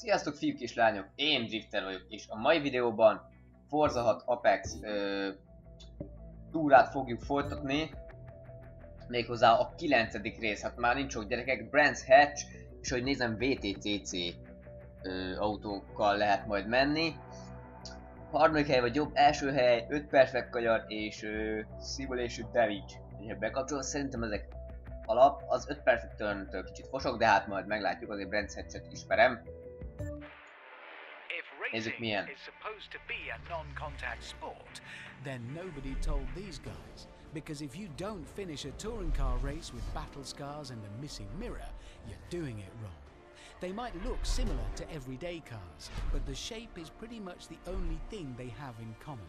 Sziasztok fiúk és lányok, én Drifter vagyok, és a mai videóban Forza 6 Apex túrát fogjuk folytatni, méghozzá a 9. rész, hát már nincs sok gyerekek, Brands Hatch, és hogy nézem VTCC autókkal lehet majd menni. Harmadik hely vagy jobb, első hely, 5 perfect kajar és simulation damage. Ha bekapcsolod, szerintem ezek alap, az 5 perfect turn-től kicsit fosok, de hát majd meglátjuk, azért Brands Hatch-et ismerem. Nézzük milyen. Because if you don't finish a touring car race with battle scars and a missing mirror, you're doing it wrong. They might look similar to everyday cars, but the shape is pretty much the only thing they have in common.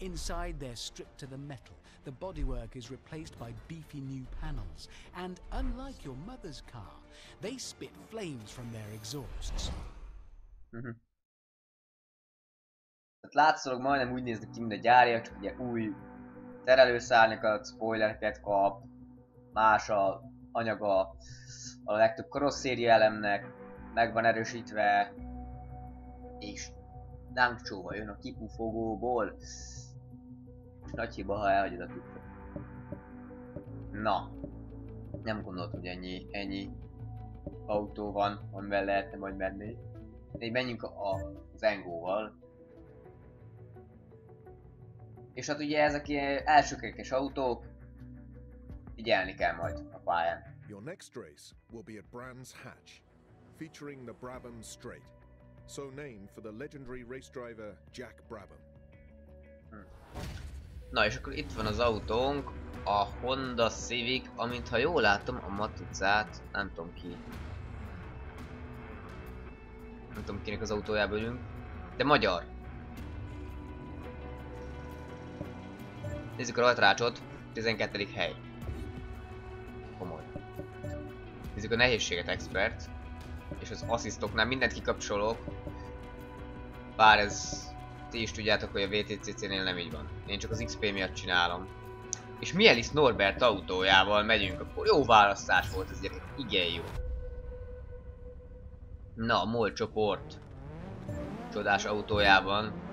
Inside, they're stripped to the metal, the bodywork is replaced by beefy new panels, and unlike your mother's car, they spit flames from their exhausts. Látszólag majdnem úgy néznek ki, mint a gyárja, csak ugye új terelőszárnyakat, spoilereket kap, más a anyaga a legtöbb karosszéria elemnek, meg van erősítve, és lángcsóval jön a kipufogóból. Nagy hiba, ha elhagyod a tükröt. Na, nem gondoltam, hogy ennyi autó van, amivel lehetne majd menni. Még menjünk a Zengóval. És hát ugye ezek ilyen elsőkerekes autók, figyelni kell majd a pályán. Your next race will be at Brands Hatch, featuring the Brabham Straight, so named for the legendary race driver Jack Brabham. Na és akkor itt van az autónk, a Honda Civic, amit ha jól látom a matricát, nem tudom ki. Nem tudom kinek az autójából ülünk, de magyar. Nézzük a rajtrácsot, 12. hely. Komoly. Nézzük a nehézséget, expert. És az asszisztoknál mindent kikapcsolok. Bár ez... ti is tudjátok, hogy a VTCC-nél nem így van. Én csak az XP miatt csinálom. És Michelisz Norbert autójával megyünk, akkor jó választás volt ez gyerekek, igen jó. Na, a MOL csoport. Csodás autójában.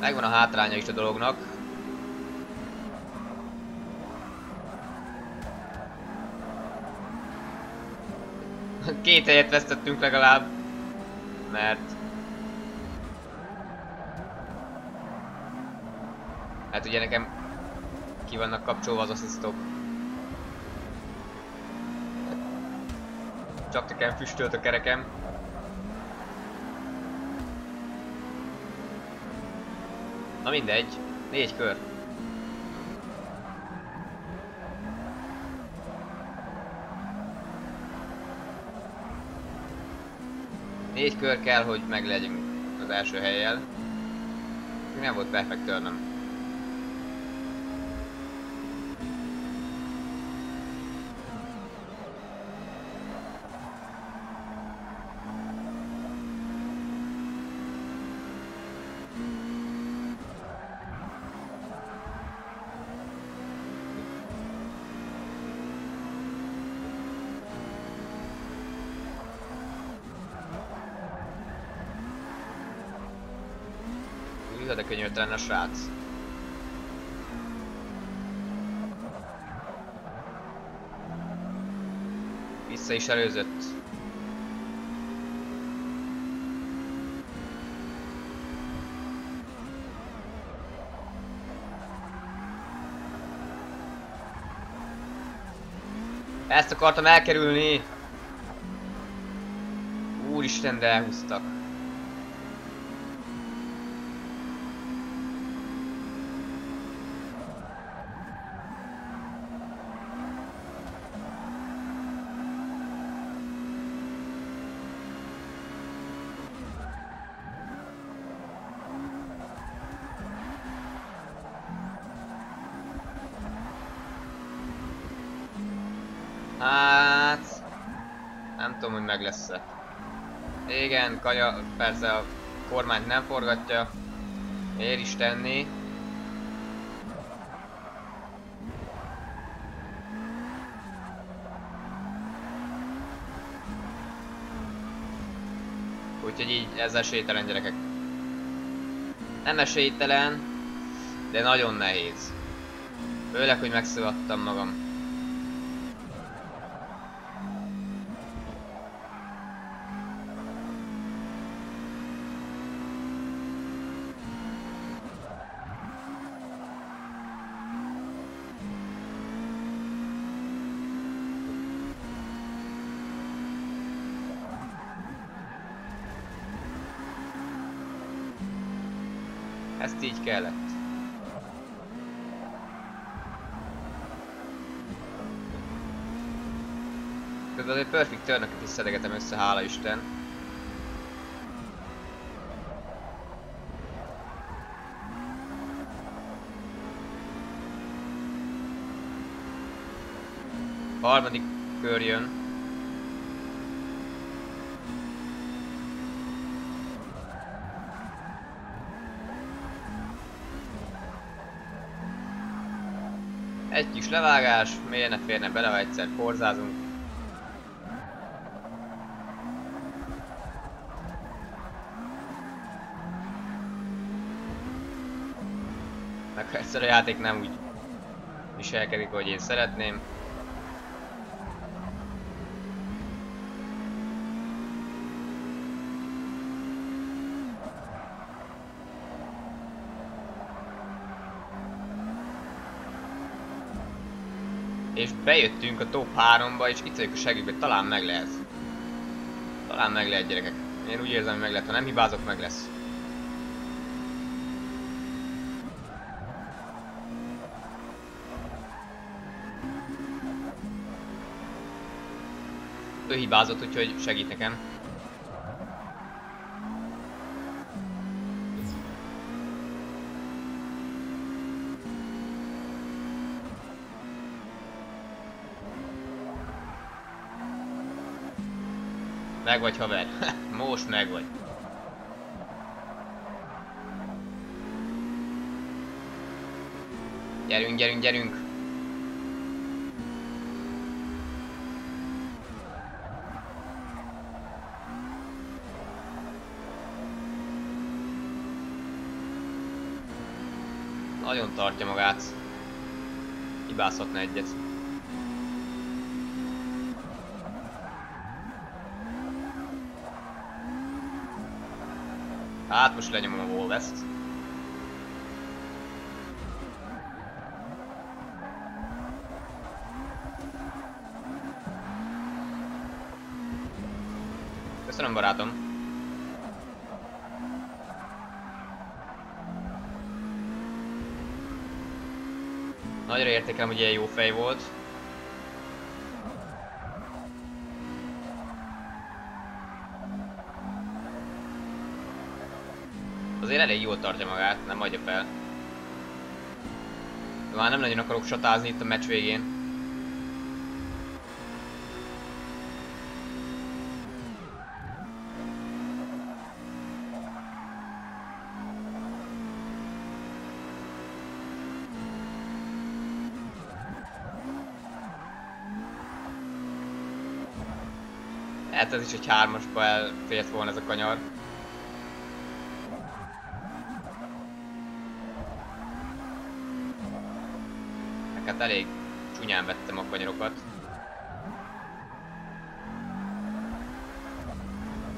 Megvan a hátránya is a dolognak. Két helyet vesztettünk legalább, mert... hát ugye nekem ki vannak kapcsolva az asszisztok. Csak nekem füstölt a kerekem. Na mindegy, 4 kör. Négy kör kell, hogy meglegyünk az első hellyel. Nem volt perfect turn-öm. De könyörtelen a srác. Vissza is előzött. Ezt akartam elkerülni. Úristen, de elhúztak. Hát... nem tudom, hogy meg lesz-e. Igen, kaja, persze a kormányt nem forgatja. Ér is tenni. úgyhogy így ez esélytelen, gyerekek. Nem esélytelen, de nagyon nehéz. Főleg, hogy megszövattam magam. Ezt így kellett. Közben egy perfect törnöket is szedegetem össze, hála Isten. Harmadik kör jön. Egy kis levágás, miért ne férne bele, ha egyszer forzázunk. Meg egyszer a játék nem úgy viselkedik, ahogy én szeretném. És bejöttünk a top 3-ba, és itt vagyok a segítségbe, talán meg lehet. Talán meg lehet, gyerekek. Én úgy érzem, hogy meg lehet, ha nem hibázok, meg lesz. Ő hibázott, úgyhogy segít nekem. Meg vagy, haver. Most meg vagy. Gyerünk, gyerünk, gyerünk. Nagyon tartja magát. Hibázhatna egyet. Hát most lenyomom a Volvest. Köszönöm, barátom. Nagyra értékelem, hogy ilyen jó fej volt. Azért elég jól tartja magát, nem adja fel. De már nem nagyon akarok satázni itt a meccs végén. Hát ez is egy 3-asba elfért volna ez a kanyar. Hát elég csúnyán vettem a kanyarokat.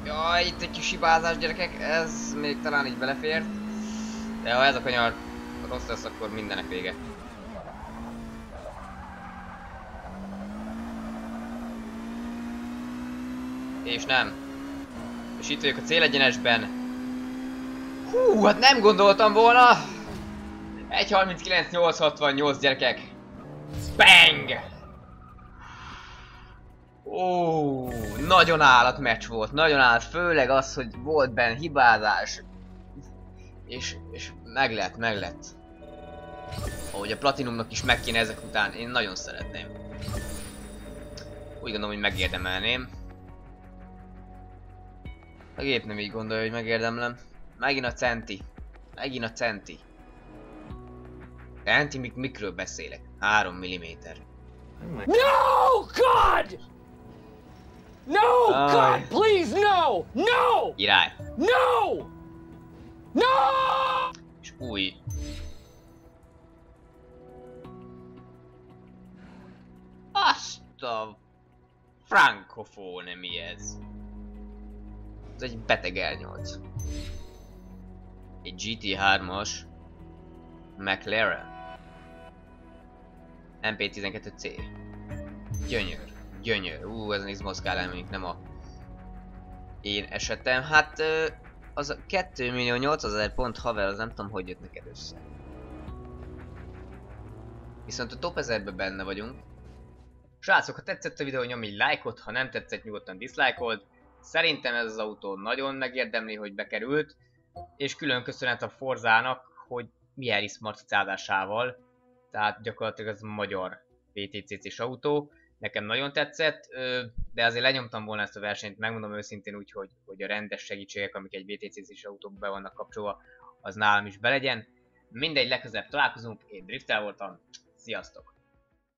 Jaj, itt egy kis hibázás, gyerekek, ez még talán így belefért. De ha ez a kanyar rossz lesz, akkor mindenek vége. És nem. És itt vagyok a célegyenesben. Hú, hát nem gondoltam volna. 1.39.868, gyerekek. Bang! Ó, nagyon állat meccs volt, nagyon állat, főleg az, hogy volt benne hibázás. És meg lett. Ahogy a Platinumnak is meg kéne ezek után, én nagyon szeretném. Úgy gondolom, hogy megérdemelném. A gép nem így gondolja, hogy megérdemlem. Megint a centi. Megint a centi. Antimik, mikről beszélek? 3 mm. No, God! No! God, please, no! No! Irány. No! No! És új. Azt a... Frankofóne mi ez? Ez egy beteg elnyolc. Egy GT3-as McLaren. mp12c. Gyönyör. Gyönyör. Ez a X-moszkálán mondjuk nem a én esetem. Hát az a 2.800.000 pont haver, az nem tudom, hogy jött neked össze. Viszont a top 1000-be benne vagyunk. Srácok, ha tetszett a videó, nyomj egy lájkot, ha nem tetszett, nyugodtan diszlájkold. Szerintem ez az autó nagyon megérdemli, hogy bekerült. És külön köszönet a Forzának, hogy Michelisz marcicázásával. Tehát gyakorlatilag ez magyar VTCC-s autó. Nekem nagyon tetszett, de azért lenyomtam volna ezt a versenyt, megmondom őszintén úgy, hogy a rendes segítségek, amik egy VTCC-s autókban be vannak kapcsolva, az nálam is belegyen. Mindegy, legközelebb találkozunk, én Driftel voltam, sziasztok!